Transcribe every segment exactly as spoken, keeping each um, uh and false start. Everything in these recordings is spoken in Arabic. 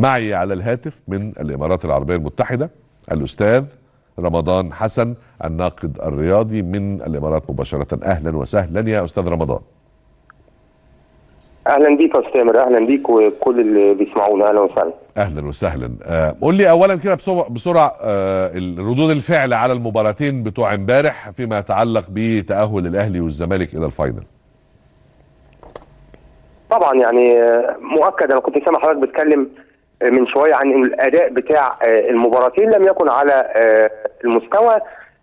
معي على الهاتف من الإمارات العربية المتحدة الأستاذ رمضان حسن الناقد الرياضي من الإمارات مباشرة. أهلا وسهلا يا أستاذ رمضان. أهلا بيك يا سامر، أهلا بيك وكل اللي بيسمعونا، أهلا وسهلا. أهلا وسهلا. أه قول لي أولا كده بسرعة أه ردود الفعل على المباراتين بتوع امبارح فيما يتعلق بتأهل الأهلي والزمالك إلى الفاينل. طبعا يعني مؤكد، أنا كنت سامع حضرتك بتكلم من شوية عن إن الأداء بتاع المباراتين لم يكن على المستوى.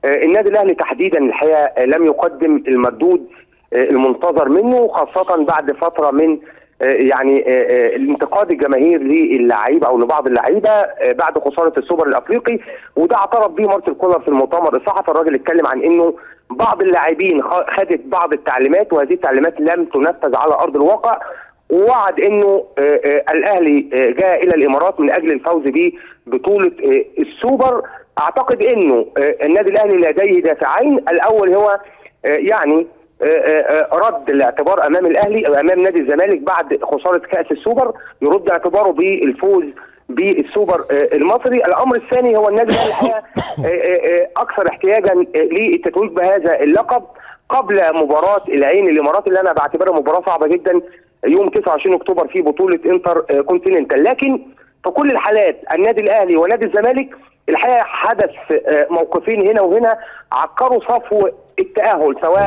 النادي الأهلي تحديدا الحقيقة لم يقدم المردود المنتظر منه، خاصة بعد فترة من يعني انتقاد الجماهير للعيبة او لبعض اللعيبة بعد خسارة السوبر الافريقي، وده اعترف بيه مارسيل كولر في المؤتمر الصحفي. الراجل اتكلم عن انه بعض اللاعبين خدت بعض التعليمات وهذه التعليمات لم تنفذ على ارض الواقع، ووعد انه الاهلي جاء الى الامارات من اجل الفوز ببطولة السوبر. اعتقد انه النادي الاهلي لديه دافعين، الاول هو يعني رد الاعتبار امام الاهلي امام نادي الزمالك بعد خساره كاس السوبر، يرد اعتباره بالفوز بالسوبر المصري. الامر الثاني هو النادي الاهلي اكثر احتياجا للتتويج بهذا اللقب قبل مباراه العين الامارات اللي انا بعتبرها مباراه صعبه جدا يوم تسعة وعشرين أكتوبر في بطوله انتر كونتيننتال. لكن في كل الحالات النادي الاهلي ونادي الزمالك الحقيقه حدث موقفين هنا وهنا عكروا صفو التأهل، سواء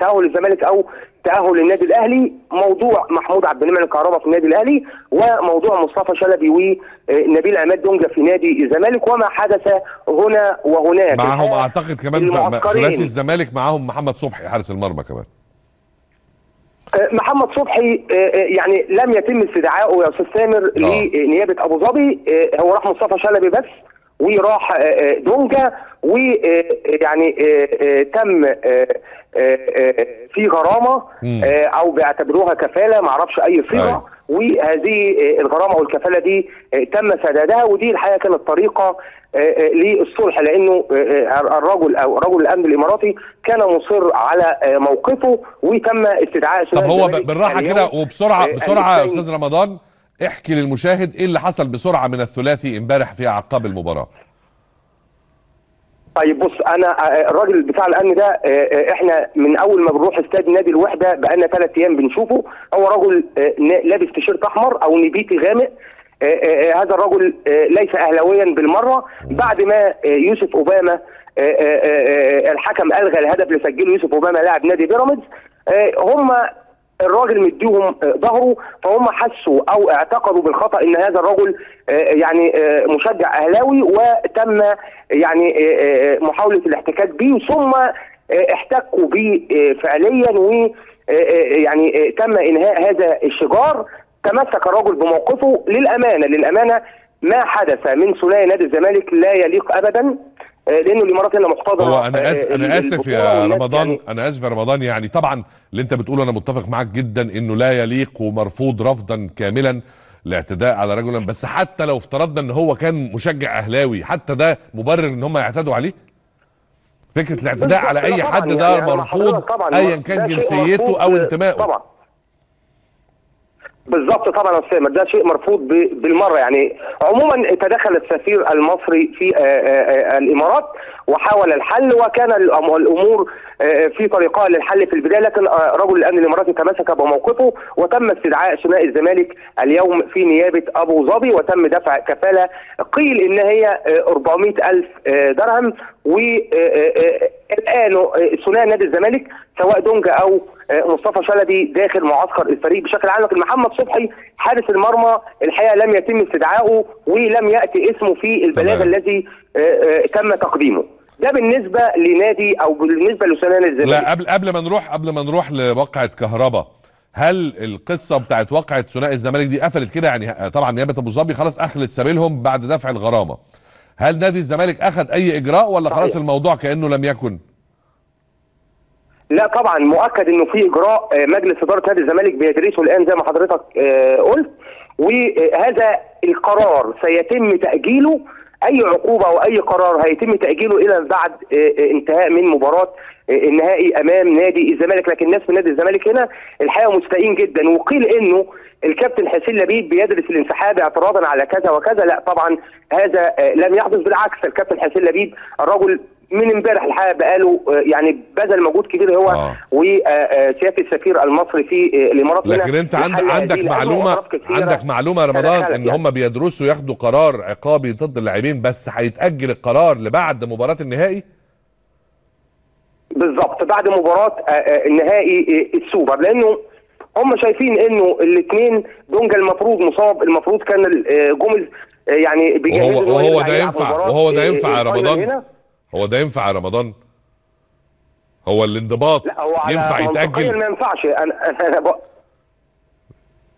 تأهل الزمالك أو تأهل النادي الأهلي. موضوع محمود عبد المنعم كهربا في النادي الأهلي، وموضوع مصطفى شلبي ونبيل عماد دونجا في نادي الزمالك، وما حدث هنا وهناك. معهم أعتقد كمان ثلاثي الزمالك معهم محمد صبحي حارس المرمى كمان. محمد صبحي يعني لم يتم استدعائه يا أستاذ سامر لنيابة أبو ظبي، هو راح مصطفى شلبي بس وراح دونجا، ويعني تم في غرامه او بيعتبروها كفاله معرفش اي صيغه، وهذه الغرامه والكفاله دي تم سدادها، ودي الحقيقه كانت طريقه للصلح، لانه الرجل او رجل الامن الاماراتي كان مصر على موقفه وتم استدعاء. طب هو بالراحه كده وبسرعه بسرعه يا استاذ رمضان، احكي للمشاهد ايه اللي حصل بسرعه من الثلاثي امبارح في اعقاب المباراه. طيب بص، انا الراجل بتاع الامن ده احنا من اول ما بنروح استاد نادي الوحده بقالنا ثلاث ايام بنشوفه، هو رجل لابس تيشيرت احمر او نبيتي غامق. هذا الرجل ليس اهلاويا بالمره. بعد ما يوسف اوباما الحكم الغى الهدف اللي سجله يوسف اوباما لاعب نادي بيراميدز، هم الراجل مديهم ظهره، فهم حسوا او اعتقدوا بالخطا ان هذا الرجل يعني مشجع اهلاوي، وتم يعني محاوله الاحتكاك به، ثم احتكوا به فعليا، ويعني تم انهاء هذا الشجار. تمسك الرجل بموقفه. للامانه للامانه ما حدث من ثنائي نادي الزمالك لا يليق ابدا، لانه الامارات هنا محتضره. انا اسف انا اسف يا رمضان، يعني انا اسف يا رمضان، يعني طبعا اللي انت بتقوله انا متفق معاك جدا انه لا يليق ومرفوض رفضا كاملا الاعتداء على رجلا، بس حتى لو افترضنا ان هو كان مشجع اهلاوي، حتى ده مبرر ان هم يعتدوا عليه؟ فكره الاعتداء على اي حد ده يعني مرفوض ايا كان جنسيته او انتمائه. طبعا بالظبط، طبعا يا سامر ده شيء مرفوض بالمره. يعني عموما تدخل السفير المصري في الامارات وحاول الحل، وكان الامور في طريقها للحل في البدايه، لكن رجل الامن الاماراتي تمسك بموقفه، وتم استدعاء ثنائي الزمالك اليوم في نيابه ابو ظبي، وتم دفع كفاله قيل ان هي أربعمائة ألف درهم. والان ثنائي نادي الزمالك سواء دونجا او مصطفى شلبي داخل معسكر الفريق بشكل عام، لكن محمد صبحي حارس المرمى الحقيقه لم يتم استدعائه ولم ياتي اسمه في البلاغ الذي تم تقديمه. ده بالنسبه لنادي او بالنسبه لثنائي نادي الزمالك. لا قبل قبل ما نروح قبل ما نروح لواقعه كهربا، هل القصه بتاعت واقعه ثنائي الزمالك دي قفلت كده؟ يعني طبعا نيابه ابو ظبي خلاص اخلت سبيلهم بعد دفع الغرامه. هل نادي الزمالك اخذ اي اجراء ولا خلاص الموضوع كانه لم يكن؟ لا طبعا مؤكد انه في اجراء مجلس اداره نادي الزمالك بيدرسه الان زي ما حضرتك قلت، وهذا القرار سيتم تاجيله. اي عقوبه او اي قرار هيتم تاجيله الى بعد انتهاء من مباراه النهائي امام نادي الزمالك، لكن الناس من نادي الزمالك هنا الحقيقه مستائين جدا. وقيل انه الكابتن حسين لبيب بيدرس الانسحاب اعتراضا على كذا وكذا، لا طبعا هذا لم يحدث، بالعكس الكابتن حسين لبيب الرجل من امبارح الحقيقه بقاله يعني بذل مجهود كبير هو آه. وسياده السفير المصري في الامارات. لكن انت عندك معلومه عندك معلومه رمضان ان هم بيدرسوا ياخدوا قرار عقابي ضد اللاعبين، بس هيتاجل القرار لبعد مباراه النهائي بالظبط، بعد مباراه النهائي السوبر، لانه هم شايفين انه الاثنين دونجا المفروض مصاب، المفروض كان الجمل يعني بيجهزوا وهو, وهو ده ينفع وهو ده ينفع يا رمضان هو ده ينفع يا رمضان؟ هو الانضباط ينفع يتأجل؟ ما ينفعش. أنا أنا ب...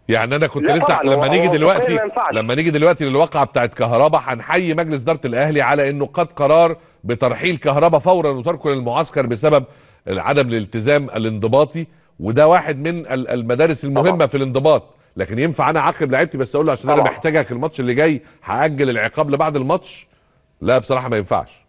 يعني أنا كنت لسه لما نيجي دلوقتي لما نيجي دلوقتي للواقعة بتاعت كهربا، هنحيي مجلس إدارة الأهلي على إنه قد قرار بترحيل كهربا فورا وتركه للمعسكر بسبب عدم الالتزام الانضباطي، وده واحد من المدارس المهمة طبعا في الانضباط. لكن ينفع أنا أعاقب لعيبتي بس أقول له عشان أنا محتاجك الماتش اللي جاي هأجل العقاب لبعد الماتش؟ لا بصراحة ما ينفعش.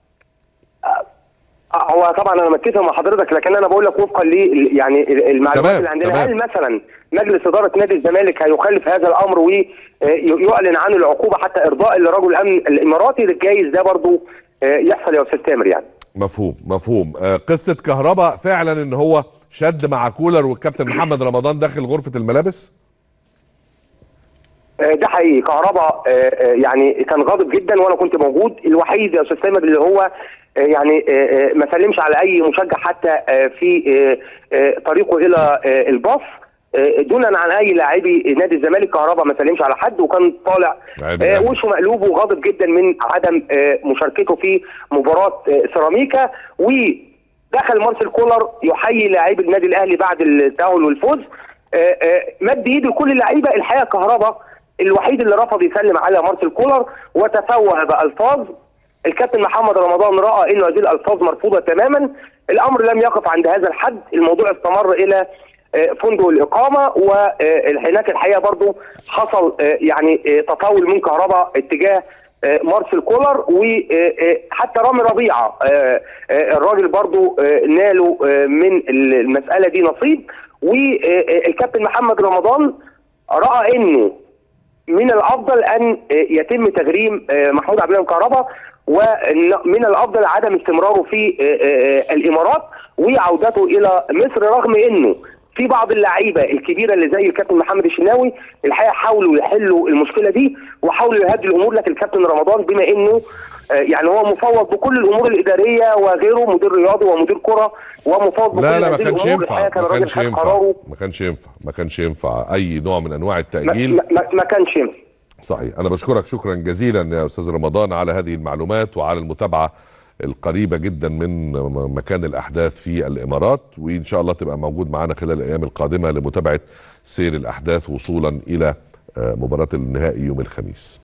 هو طبعا انا متفق مع حضرتك، لكن انا بقول لك وفقا لي يعني المعلومات اللي عندنا. هل مثلا مجلس اداره نادي الزمالك هيخالف هذا الامر ويعلن عنه العقوبه حتى ارضاء لرجل الامن الاماراتي؟ الجايز ده برضو يحصل يا استاذ سامر. يعني مفهوم مفهوم قصه كهرباء فعلا ان هو شد مع كولر والكابتن محمد رمضان داخل غرفه الملابس، ده حقيقي. كهربا يعني كان غاضب جدا وانا كنت موجود، الوحيد يا استاذ سامر اللي هو يعني ما سلمش على اي مشجع حتى في طريقه الى الباص، دونا عن اي لاعبي نادي الزمالك. كهربا ما سلمش على حد وكان طالع وشه مقلوب وغاضب جدا من عدم مشاركته في مباراه سيراميكا. ودخل مارسيل كولر يحيي لاعبي النادي الاهلي بعد التاهل والفوز، مد ايده لكل اللعيبه. الحقيقه كهربا الوحيد اللي رفض يسلم على مارسيل كولر وتفوه بالفاظ. الكابتن محمد رمضان راى انه هذه الالفاظ مرفوضه تماما. الامر لم يقف عند هذا الحد، الموضوع استمر الى فندق الاقامه، وهناك الحقيقه برضه حصل يعني تطاول من كهرباء اتجاه مارسيل كولر، وحتى رامي ربيعه الراجل برضه نالوا من المساله دي نصيب. والكابتن محمد رمضان راى انه من الافضل ان يتم تغريم محمود عبد المنعم كهربا، ومن الافضل عدم استمراره في الامارات وعودته الى مصر، رغم انه في بعض اللعيبه الكبيره اللي زي الكابتن محمد الشناوي الحقيقه حاولوا يحلوا المشكله دي وحاولوا يهدوا الامور. لكن الكابتن رمضان بما انه يعني هو مفوض بكل الامور الاداريه وغيره، مدير رياضي ومدير كره ومفوض بكل الامور. لا لا ما كانش ينفع كان ما كانش ينفع ما كانش ينفع ما كانش ينفع اي نوع من انواع التاجيل، ما, ما, ما كانش ينفع. صحيح. انا بشكرك شكرا جزيلا يا استاذ رمضان على هذه المعلومات وعلى المتابعه القريبه جدا من مكان الاحداث في الامارات، وان شاء الله تبقى موجود معانا خلال الايام القادمه لمتابعه سير الاحداث وصولا الى مباراه النهائي يوم الخميس.